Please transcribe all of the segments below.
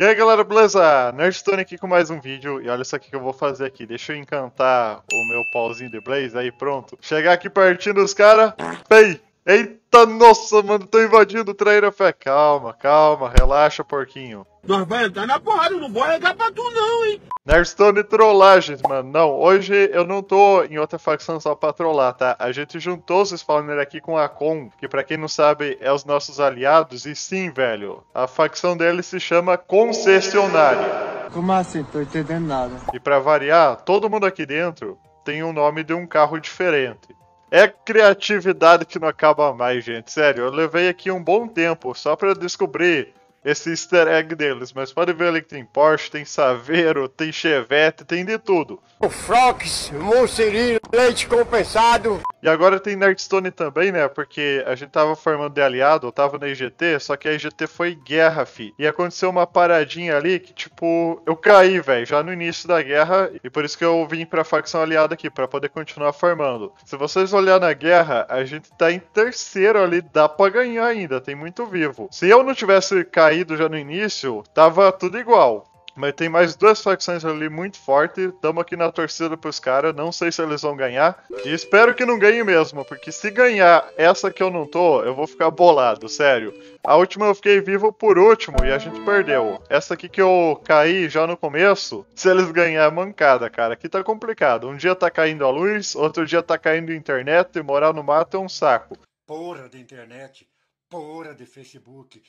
E aí galera, beleza? NerdStone aqui com mais um vídeo e olha só o que eu vou fazer aqui. Deixa eu encantar o meu pauzinho de Blaze, aí pronto. Chegar aqui pertinho dos caras. Pei! Eita, nossa, mano, tô invadindo o trailer. Calma, calma, relaxa, porquinho. Nós vai entrar na porrada, não vou entrar pra tu não, hein? NerdStone trollagens, mano. Não, hoje eu não tô em outra facção só pra trollar, tá? A gente juntou os spawners aqui com a Con, que pra quem não sabe é os nossos aliados. E sim, velho, a facção deles se chama Concessionária. Como assim? Tô entendendo nada. E pra variar, todo mundo aqui dentro tem o nome de um carro diferente. É criatividade que não acaba mais, gente. Sério, eu levei aqui um bom tempo só pra descobrir esse easter egg deles. Mas pode ver ali que tem Porsche, tem Saveiro, tem Chevette, tem de tudo. O Frox, Moncerino, leite compensado. E agora tem NerdStone também, né? Porque a gente tava formando de aliado, eu tava na IGT, só que a IGT foi guerra, fi. E aconteceu uma paradinha ali que, tipo, eu caí, velho, já no início da guerra. E por isso que eu vim pra facção aliada aqui, pra poder continuar formando. Se vocês olharem na guerra, a gente tá em terceiro ali, dá pra ganhar ainda, tem muito vivo. Se eu não tivesse caído já no início, tava tudo igual. Mas tem mais duas facções ali muito fortes. Tamo aqui na torcida pros caras. Não sei se eles vão ganhar. E espero que não ganhe mesmo. Porque se ganhar essa que eu não tô, eu vou ficar bolado, sério. A última eu fiquei vivo por último e a gente perdeu. Essa aqui que eu caí já no começo, se eles ganharem, mancada, cara. Aqui tá complicado. Um dia tá caindo a luz, outro dia tá caindo a internet. E morar no mato é um saco. Porra da internet. Porra de Facebook.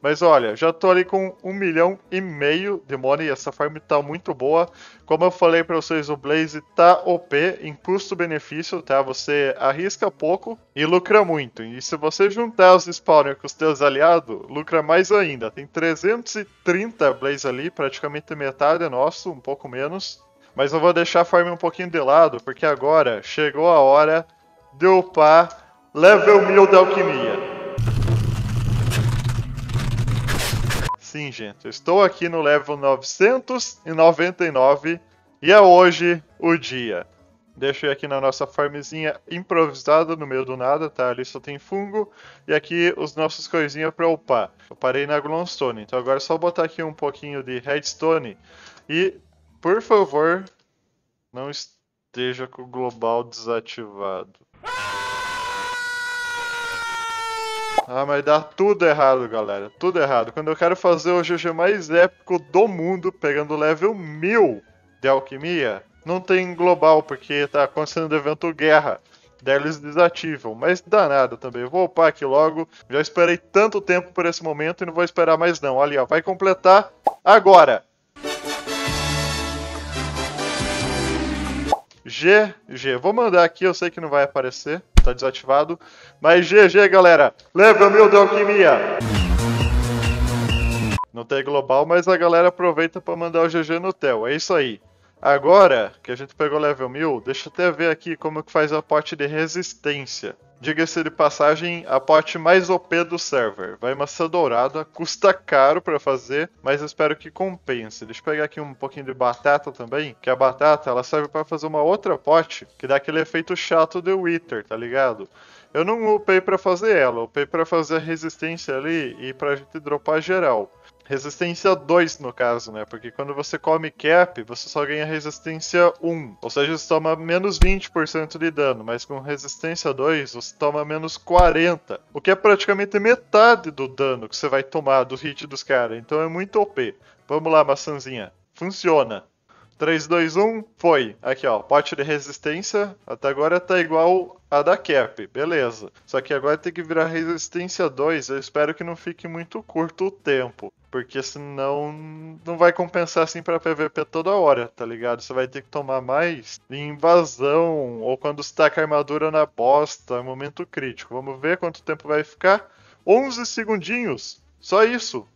Mas olha, já tô ali com 1,5 milhão de money. Essa farm tá muito boa. Como eu falei pra vocês, o Blaze tá OP em custo-benefício, tá? Você arrisca pouco e lucra muito. E se você juntar os spawners com os teus aliados, lucra mais ainda. Tem 330 Blaze ali, praticamente metade é nosso, um pouco menos. Mas eu vou deixar a farm um pouquinho de lado, porque agora chegou a hora de upar level 1000 da alquimia. Sim, gente, eu estou aqui no level 999 e é hoje o dia. Deixa eu ir aqui na nossa farmzinha improvisada no meio do nada, tá? Ali só tem fungo e aqui os nossos coisinhas pra upar. Eu parei na Glowstone, então agora é só botar aqui um pouquinho de Redstone. E, por favor, não esteja com o global desativado. Ah, mas dá tudo errado, galera. Tudo errado. Quando eu quero fazer o GG mais épico do mundo, pegando level 1000 de alquimia, não tem global, porque tá acontecendo o evento guerra. Daí eles desativam. Mas danado também. Vou upar aqui logo. Já esperei tanto tempo por esse momento e não vou esperar mais não. Ali, ó. Vai completar agora. GG. Vou mandar aqui. Eu sei que não vai aparecer. Tá desativado, mas GG galera, level 1000 da alquimia. Não tem global, mas a galera aproveita pra mandar o GG no tel, é isso aí. Agora que a gente pegou level 1000, deixa eu até ver aqui como que faz a pote de resistência. Diga-se de passagem, a pote mais OP do server. Vai maçã dourada, custa caro pra fazer, mas espero que compense. Deixa eu pegar aqui um pouquinho de batata também, que a batata ela serve pra fazer uma outra pote, que dá aquele efeito chato de Wither, tá ligado? Eu não upei pra fazer ela, eu upei pra fazer a resistência ali e pra gente dropar geral. Resistência 2 no caso, né? Porque quando você come cap, você só ganha resistência 1. Ou seja, você toma menos 20% de dano. Mas com resistência 2, você toma menos 40%. O que é praticamente metade do dano que você vai tomar do hit dos caras. Então é muito OP. Vamos lá, maçãzinha. Funciona. 3, 2, 1, foi. Aqui, ó. Pote de resistência. Até agora tá igual a da cap. Beleza. Só que agora tem que virar resistência 2. Eu espero que não fique muito curto o tempo. Porque senão não vai compensar assim pra PVP toda hora, tá ligado? Você vai ter que tomar mais em invasão ou quando você taca a armadura na bosta, é momento crítico. Vamos ver quanto tempo vai ficar. 11 segundinhos, só isso.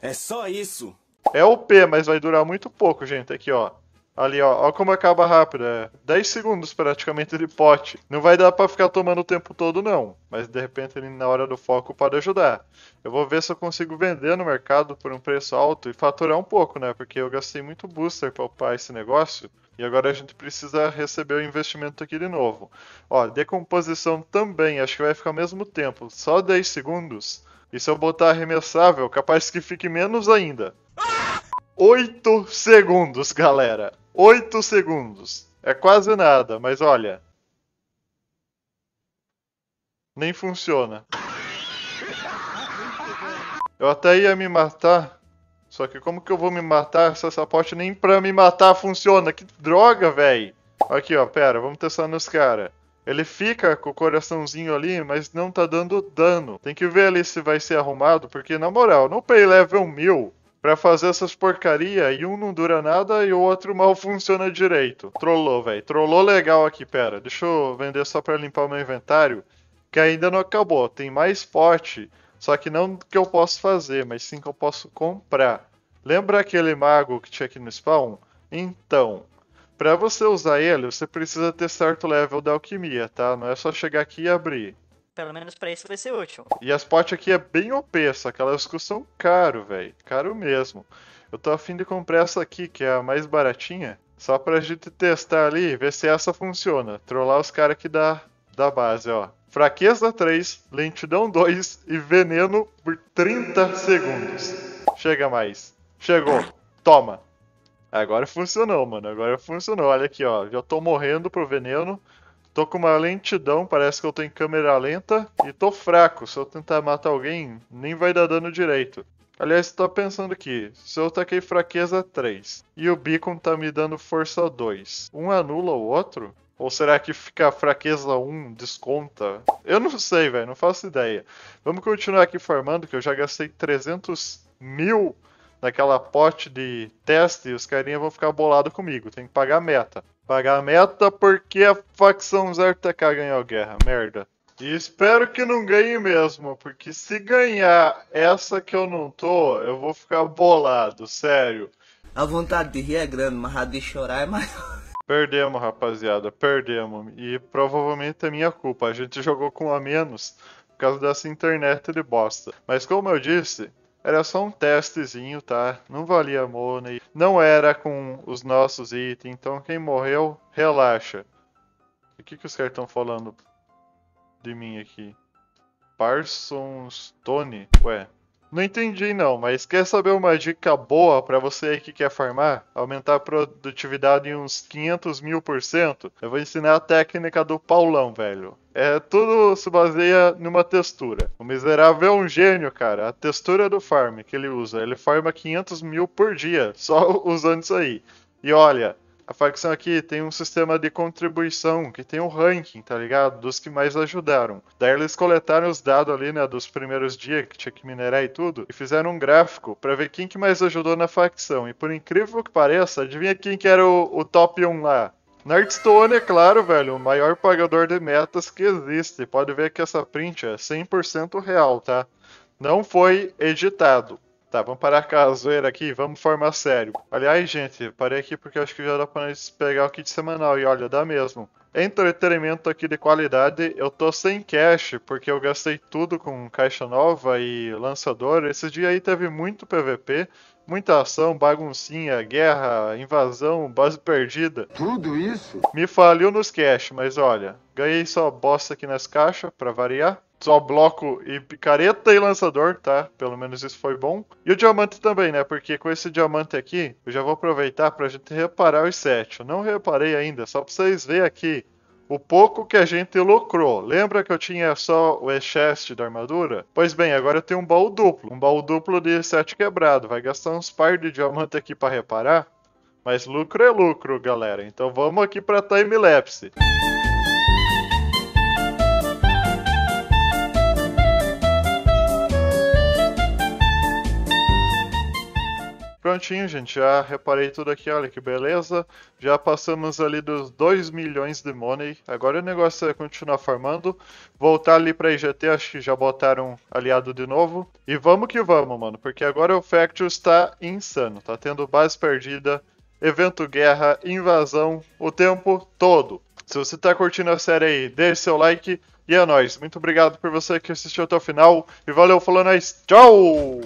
É só isso. É OP, mas vai durar muito pouco, gente. Aqui, ó. Ali, ó. Ó como acaba rápido. É 10 segundos praticamente de pote. Não vai dar pra ficar tomando o tempo todo, não. Mas, de repente, ele, na hora do foco pode ajudar. Eu vou ver se eu consigo vender no mercado por um preço alto e faturar um pouco, né? Porque eu gastei muito booster pra upar esse negócio. E agora a gente precisa receber o investimento aqui de novo. Ó, decomposição também. Acho que vai ficar ao mesmo tempo. Só 10 segundos. E se eu botar arremessável, capaz que fique menos ainda. Ah! 8 segundos, galera. 8 segundos. É quase nada, mas olha. Nem funciona. Eu até ia me matar. Só que como que eu vou me matar se essa pote nem pra me matar funciona? Que droga, véi. Aqui, ó, pera. Vamos testar nos caras. Ele fica com o coraçãozinho ali, mas não tá dando dano. Tem que ver ali se vai ser arrumado, porque na moral, não pay level 1000 pra fazer essas porcaria e um não dura nada e o outro mal funciona direito. Trollou, velho. Trollou legal aqui, pera. Deixa eu vender só pra limpar o meu inventário, que ainda não acabou. Tem mais pote, só que não que eu posso fazer, mas sim que eu posso comprar. Lembra aquele mago que tinha aqui no spawn? Então... pra você usar ele, você precisa ter certo level da alquimia, tá? Não é só chegar aqui e abrir. Pelo menos pra isso vai ser útil. E as potes aqui é bem OP, só que elas custam caro, velho. Caro mesmo. Eu tô afim de comprar essa aqui, que é a mais baratinha. Só pra gente testar ali, ver se essa funciona. Trollar os caras aqui da base, ó. Fraqueza 3, lentidão 2 e veneno por 30 segundos. Chega mais. Chegou. Toma. Agora funcionou, mano. Agora funcionou. Olha aqui, ó. Já tô morrendo pro veneno. Tô com uma lentidão. Parece que eu tô em câmera lenta. E tô fraco. Se eu tentar matar alguém, nem vai dar dano direito. Aliás, tô pensando aqui. Se eu taquei fraqueza 3 e o beacon tá me dando força 2, um anula o outro? Ou será que ficar fraqueza 1 desconta? Eu não sei, velho. Não faço ideia. Vamos continuar aqui farmando, que eu já gastei 300 mil... naquela pote de teste, os carinha vão ficar bolados comigo. Tem que pagar a meta. Pagar a meta porque a facção ZRTK ganhou a guerra. Merda. E espero que não ganhe mesmo, porque se ganhar essa que eu não tô, eu vou ficar bolado, sério. A vontade de rir é grande, mas a de chorar é maior. Perdemos, rapaziada. Perdemos. E provavelmente é minha culpa. A gente jogou com a menos por causa dessa internet de bosta. Mas como eu disse... era só um testezinho, tá? Não valia money. Não era com os nossos itens. Então quem morreu, relaxa. O que os caras estão falando de mim aqui? Parsons Tony? Ué. Não entendi não, mas quer saber uma dica boa pra você aí que quer farmar? Aumentar a produtividade em uns 500.000%? Eu vou ensinar a técnica do Paulão, velho. É, tudo se baseia numa textura. O miserável é um gênio, cara. A textura do farm que ele usa. Ele farma 500.000 por dia, só usando isso aí. E olha, a facção aqui tem um sistema de contribuição, que tem um ranking, tá ligado? Dos que mais ajudaram. Daí eles coletaram os dados ali, né, dos primeiros dias, que tinha que minerar e tudo, e fizeram um gráfico pra ver quem que mais ajudou na facção. E por incrível que pareça, adivinha quem que era o top 1 lá? NerdStone, é claro, velho, o maior pagador de metas que existe. Pode ver que essa print é 100% real, tá? Não foi editado. Tá, vamos parar com a zoeira aqui, vamos formar sério. Aliás, gente, parei aqui porque acho que já dá pra nós pegar o kit semanal, e olha, dá mesmo. Entretenimento aqui de qualidade, eu tô sem cash, porque eu gastei tudo com caixa nova e lançador. Esse dia aí teve muito PVP, muita ação, baguncinha, guerra, invasão, base perdida. Tudo isso? Me faliu nos cash, mas olha, ganhei só bosta aqui nas caixas, pra variar. Só bloco e picareta e lançador, tá? Pelo menos isso foi bom. E o diamante também, né? Porque com esse diamante aqui, eu já vou aproveitar pra gente reparar os 7. Eu não reparei ainda, só pra vocês verem aqui o pouco que a gente lucrou. Lembra que eu tinha só o e-chest da armadura? Pois bem, agora eu tenho um baú duplo. Um baú duplo de 7 quebrado. Vai gastar uns par de diamante aqui pra reparar. Mas lucro é lucro, galera. Então vamos aqui pra timelapse. Prontinho, gente, já reparei tudo aqui, olha que beleza. Já passamos ali dos 2 milhões de money. Agora o negócio é continuar farmando. Voltar ali pra IGT, acho que já botaram aliado de novo. E vamos que vamos, mano, porque agora o Factious tá insano. Tá tendo base perdida, evento guerra, invasão, o tempo todo. Se você tá curtindo a série aí, deixe seu like e é nóis. Muito obrigado por você que assistiu até o final. E valeu, falou nóis, tchau!